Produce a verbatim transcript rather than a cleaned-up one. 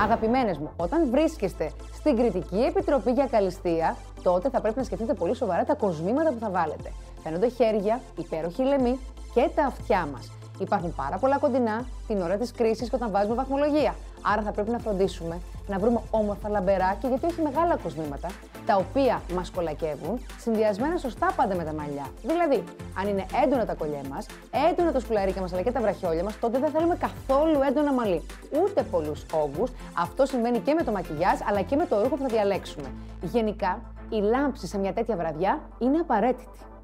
Αγαπημένες μου, όταν βρίσκεστε στην κριτική επιτροπή για καλλυστεία, τότε θα πρέπει να σκεφτείτε πολύ σοβαρά τα κοσμήματα που θα βάλετε. Φαίνονται χέρια, υπέροχη λεμή και τα αυτιά μας. Υπάρχουν πάρα πολλά κοντινά την ώρα της κρίσης και όταν βάζουμε βαθμολογία. Άρα θα πρέπει να φροντίσουμε να βρούμε όμορφα, λαμπερά και γιατί όχι μεγάλα κοσμήματα, τα οποία μας κολακεύουν, συνδυασμένα σωστά πάντα με τα μαλλιά. Δηλαδή, αν είναι έντονα τα κολλιέ μας, έντονα τα σκουλαρίκα μας αλλά και τα βραχιόλια μας, τότε δεν θέλουμε καθόλου έντονα μαλλί. Ούτε πολλούς όγκους. Αυτό συμβαίνει και με το μακιγιάζ αλλά και με το ρούχο που θα διαλέξουμε. Γενικά, η λάμψη σε μια τέτοια βραδιά είναι απαραίτητη.